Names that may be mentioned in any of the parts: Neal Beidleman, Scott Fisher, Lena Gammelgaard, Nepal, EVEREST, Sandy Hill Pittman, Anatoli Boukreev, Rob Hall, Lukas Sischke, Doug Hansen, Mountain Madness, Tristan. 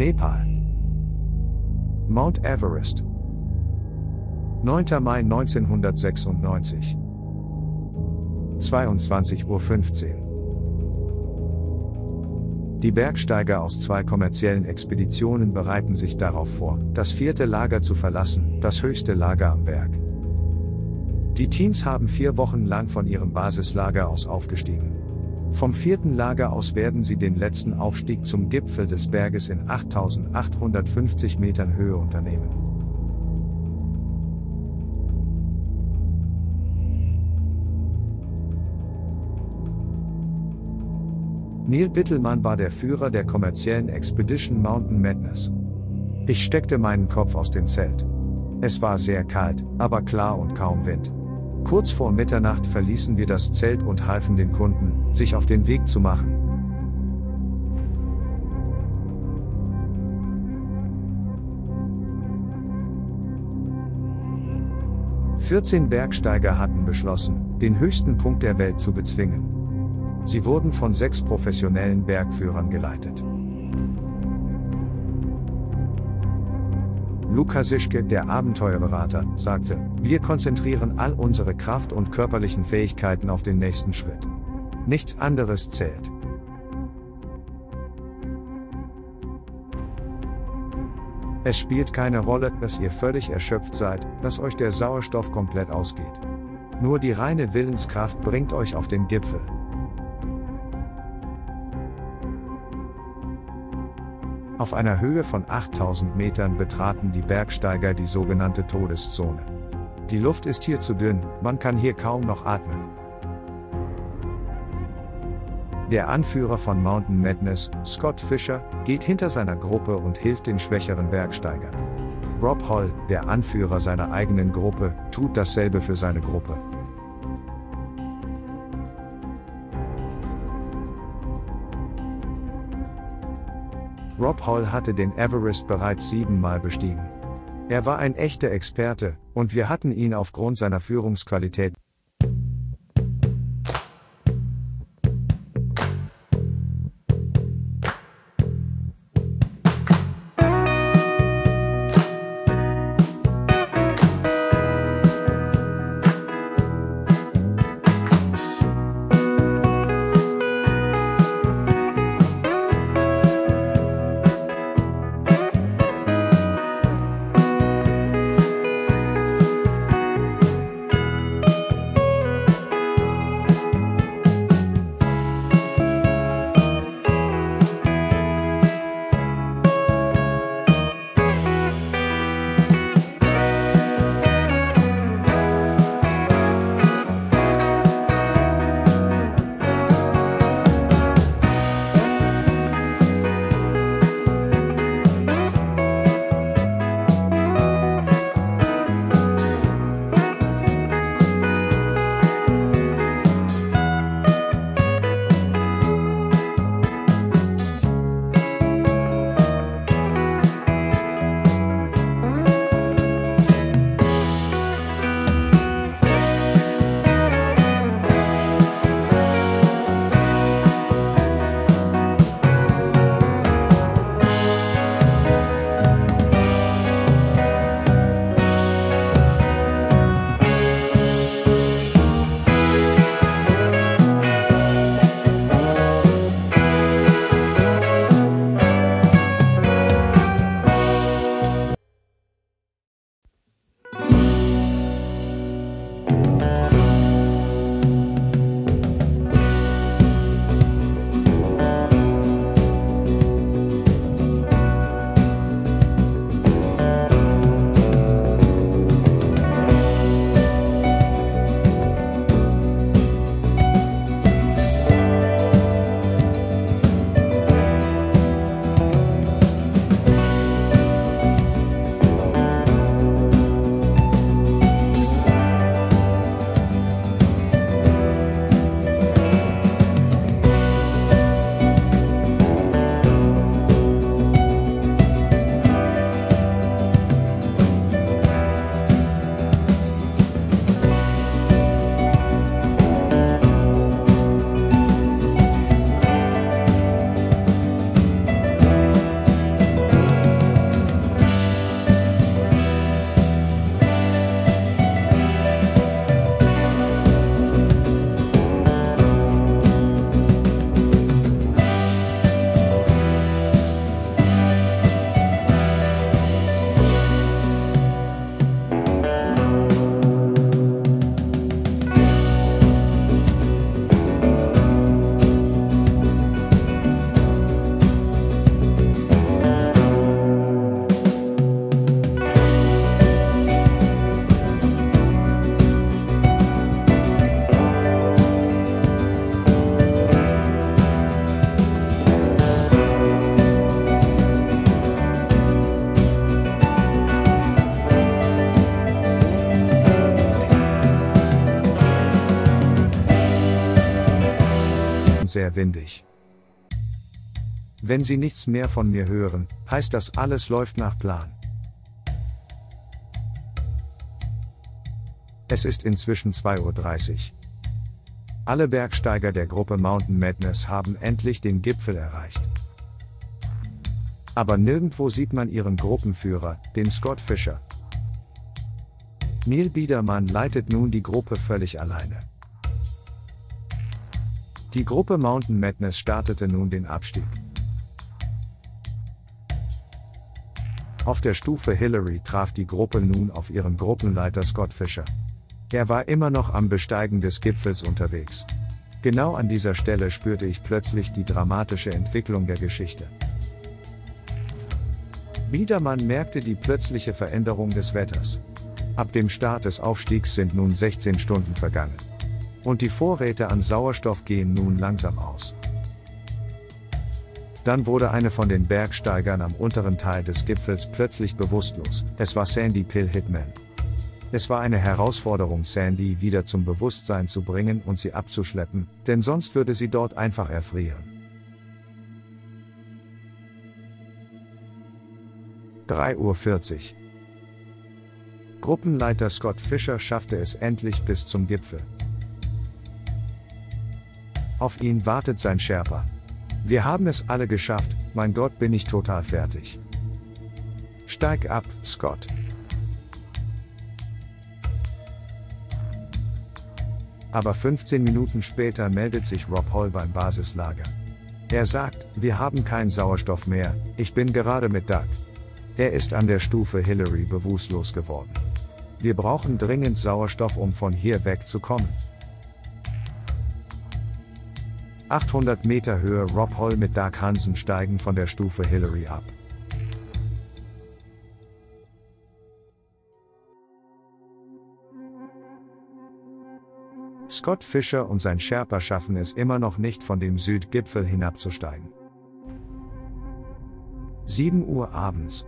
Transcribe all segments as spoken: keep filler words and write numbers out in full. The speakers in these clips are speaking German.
Nepal. Mount Everest. neunter Mai neunzehnhundertsechsundneunzig. zweiundzwanzig Uhr fünfzehn. Die Bergsteiger aus zwei kommerziellen Expeditionen bereiten sich darauf vor, das vierte Lager zu verlassen, das höchste Lager am Berg. Die Teams haben vier Wochen lang von ihrem Basislager aus aufgestiegen. Vom vierten Lager aus werden sie den letzten Aufstieg zum Gipfel des Berges in achttausendachthundertfünfzig Metern Höhe unternehmen. Neal Beidleman war der Führer der kommerziellen Expedition Mountain Madness. Ich steckte meinen Kopf aus dem Zelt. Es war sehr kalt, aber klar und kaum Wind. Kurz vor Mitternacht verließen wir das Zelt und halfen den Kunden, sich auf den Weg zu machen. vierzehn Bergsteiger hatten beschlossen, den höchsten Punkt der Welt zu bezwingen. Sie wurden von sechs professionellen Bergführern geleitet. Lukas Sischke, der Abenteuerberater, sagte, wir konzentrieren all unsere Kraft und körperlichen Fähigkeiten auf den nächsten Schritt. Nichts anderes zählt. Es spielt keine Rolle, dass ihr völlig erschöpft seid, dass euch der Sauerstoff komplett ausgeht. Nur die reine Willenskraft bringt euch auf den Gipfel. Auf einer Höhe von achttausend Metern betraten die Bergsteiger die sogenannte Todeszone. Die Luft ist hier zu dünn, man kann hier kaum noch atmen. Der Anführer von Mountain Madness, Scott Fisher, geht hinter seiner Gruppe und hilft den schwächeren Bergsteigern. Rob Hall, der Anführer seiner eigenen Gruppe, tut dasselbe für seine Gruppe. Rob Hall hatte den Everest bereits siebenmal bestiegen. Er war ein echter Experte, und wir hatten ihn aufgrund seiner Führungsqualität. und sehr windig. Wenn Sie nichts mehr von mir hören, heißt das, alles läuft nach Plan. Es ist inzwischen zwei Uhr dreißig. Alle Bergsteiger der Gruppe Mountain Madness haben endlich den Gipfel erreicht. Aber nirgendwo sieht man ihren Gruppenführer, den Scott Fisher. Neal Beidleman leitet nun die Gruppe völlig alleine. Die Gruppe Mountain Madness startete nun den Abstieg. Auf der Stufe Hillary traf die Gruppe nun auf ihren Gruppenleiter Scott Fisher. Er war immer noch am Besteigen des Gipfels unterwegs. Genau an dieser Stelle spürte ich plötzlich die dramatische Entwicklung der Geschichte. Beidleman merkte die plötzliche Veränderung des Wetters. Ab dem Start des Aufstiegs sind nun sechzehn Stunden vergangen. Und die Vorräte an Sauerstoff gehen nun langsam aus. Dann wurde eine von den Bergsteigern am unteren Teil des Gipfels plötzlich bewusstlos. Es war Sandy Hill Pittman. Es war eine Herausforderung, Sandy wieder zum Bewusstsein zu bringen und sie abzuschleppen, denn sonst würde sie dort einfach erfrieren. drei Uhr vierzig. Gruppenleiter Scott Fisher schaffte es endlich bis zum Gipfel. Auf ihn wartet sein Sherpa. Wir haben es alle geschafft, mein Gott, bin ich total fertig. Steig ab, Scott. Aber fünfzehn Minuten später meldet sich Rob Hall beim Basislager. Er sagt, wir haben keinen Sauerstoff mehr, ich bin gerade mit Doug. Er ist an der Stufe Hillary bewusstlos geworden. Wir brauchen dringend Sauerstoff, um von hier wegzukommen. achthundert Meter Höhe, Rob Hall mit Doug Hansen steigen von der Stufe Hillary ab. Scott Fisher und sein Sherpa schaffen es immer noch nicht, von dem Südgipfel hinabzusteigen. sieben Uhr abends.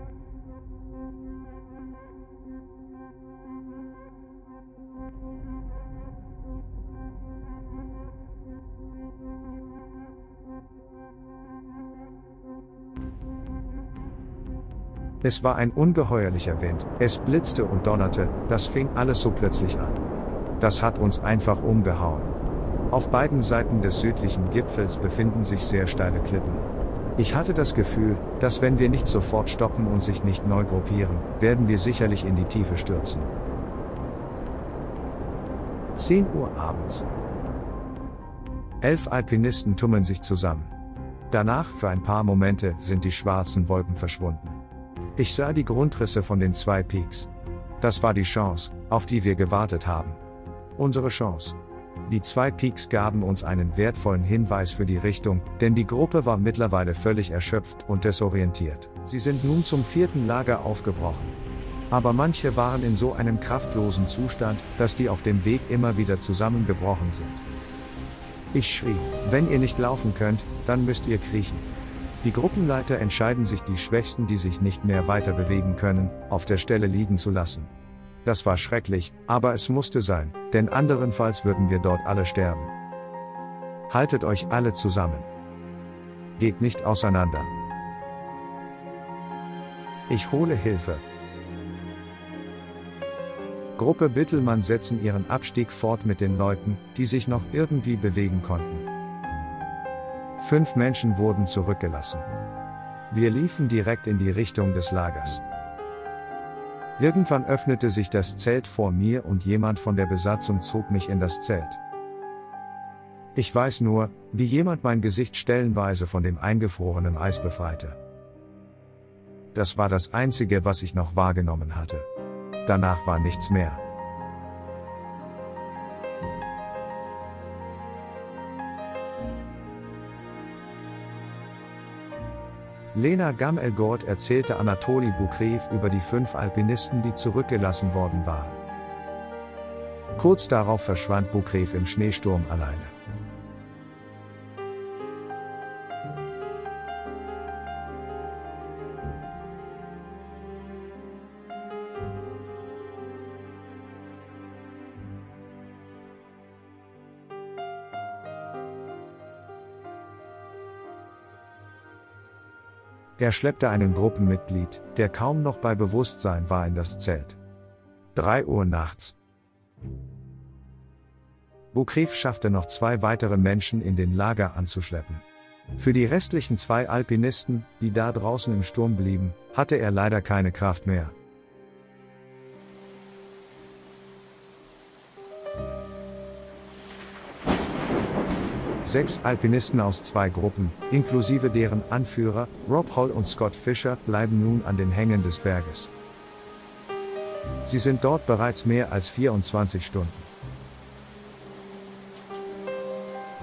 Es war ein ungeheuerlicher Wind, es blitzte und donnerte, das fing alles so plötzlich an. Das hat uns einfach umgehauen. Auf beiden Seiten des südlichen Gipfels befinden sich sehr steile Klippen. Ich hatte das Gefühl, dass wenn wir nicht sofort stoppen und sich nicht neu gruppieren, werden wir sicherlich in die Tiefe stürzen. zehn Uhr abends. Elf Alpinisten tummeln sich zusammen. Danach, für ein paar Momente, sind die schwarzen Wolken verschwunden. Ich sah die Grundrisse von den zwei Peaks. Das war die Chance, auf die wir gewartet haben. Unsere Chance. Die zwei Peaks gaben uns einen wertvollen Hinweis für die Richtung, denn die Gruppe war mittlerweile völlig erschöpft und desorientiert. Sie sind nun zum vierten Lager aufgebrochen. Aber manche waren in so einem kraftlosen Zustand, dass die auf dem Weg immer wieder zusammengebrochen sind. Ich schrie, wenn ihr nicht laufen könnt, dann müsst ihr kriechen. Die Gruppenleiter entscheiden sich, die Schwächsten, die sich nicht mehr weiter bewegen können, auf der Stelle liegen zu lassen. Das war schrecklich, aber es musste sein, denn anderenfalls würden wir dort alle sterben. Haltet euch alle zusammen. Geht nicht auseinander. Ich hole Hilfe. Gruppe Beidleman setzen ihren Abstieg fort mit den Leuten, die sich noch irgendwie bewegen konnten. Fünf Menschen wurden zurückgelassen. Wir liefen direkt in die Richtung des Lagers. Irgendwann öffnete sich das Zelt vor mir und jemand von der Besatzung zog mich in das Zelt. Ich weiß nur, wie jemand mein Gesicht stellenweise von dem eingefrorenen Eis befreite. Das war das Einzige, was ich noch wahrgenommen hatte. Danach war nichts mehr. Lena Gammelgaard erzählte Anatoli Boukreev über die fünf Alpinisten, die zurückgelassen worden waren. Kurz darauf verschwand Boukreev im Schneesturm alleine. Er schleppte einen Gruppenmitglied, der kaum noch bei Bewusstsein war, in das Zelt. drei Uhr nachts. Boukreev schaffte noch zwei weitere Menschen in den Lager anzuschleppen. Für die restlichen zwei Alpinisten, die da draußen im Sturm blieben, hatte er leider keine Kraft mehr. Sechs Alpinisten aus zwei Gruppen, inklusive deren Anführer, Rob Hall und Scott Fisher, bleiben nun an den Hängen des Berges. Sie sind dort bereits mehr als vierundzwanzig Stunden.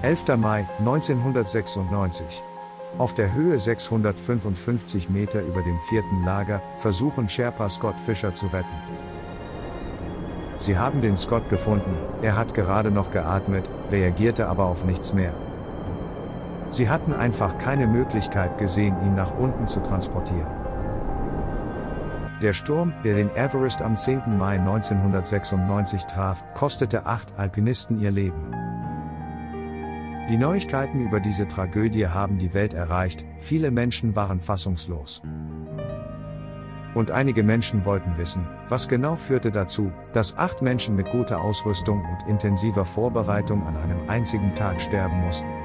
elfter Mai neunzehnhundertsechsundneunzig. Auf der Höhe sechshundertfünfundfünfzig Meter über dem vierten Lager versuchen Sherpa Scott Fisher zu retten. Sie haben den Scott gefunden, er hat gerade noch geatmet, reagierte aber auf nichts mehr. Sie hatten einfach keine Möglichkeit gesehen, ihn nach unten zu transportieren. Der Sturm, der den Everest am zehnten Mai neunzehnhundertsechsundneunzig traf, kostete acht Alpinisten ihr Leben. Die Neuigkeiten über diese Tragödie haben die Welt erreicht, viele Menschen waren fassungslos. Und einige Menschen wollten wissen, was genau führte dazu, dass acht Menschen mit guter Ausrüstung und intensiver Vorbereitung an einem einzigen Tag sterben mussten.